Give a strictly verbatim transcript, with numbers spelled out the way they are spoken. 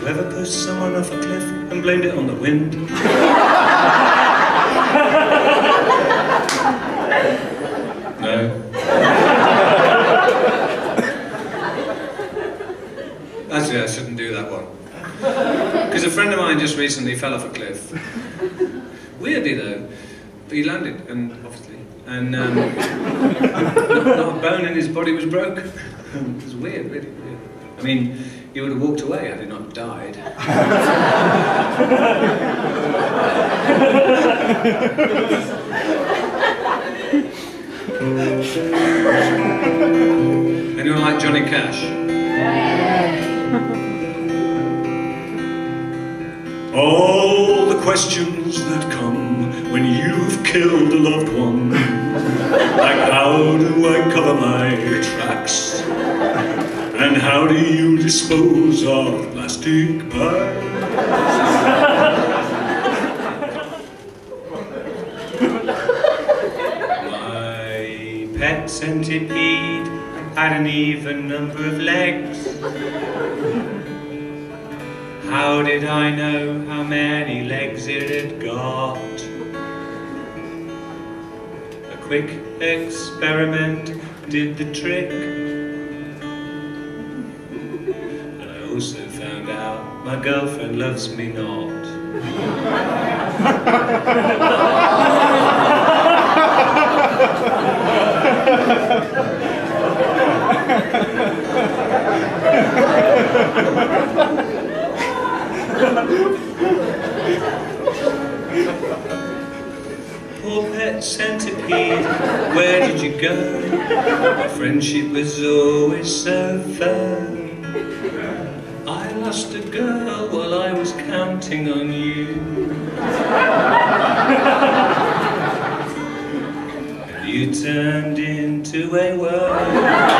You ever pushed someone off a cliff and blamed it on the wind? No. Actually, I shouldn't do that one. Because a friend of mine just recently fell off a cliff. Weirdly though, but he landed, and obviously, and um, not, not a bone in his body was broke. It was weird, really weird. I mean, he would have walked away had he not died. Anyone like Johnny Cash? All the questions that come when you've killed a loved one, like how do I cover my tracks? And how do you dispose of plastic bags? My pet centipede had an even number of legs. How did I know how many legs it had got? A quick experiment did the trick. Also found out my girlfriend loves me not. Poor pet centipede, where did you go? Our friendship was always so firm. I lost a girl while I was counting on you. And you turned into a worm.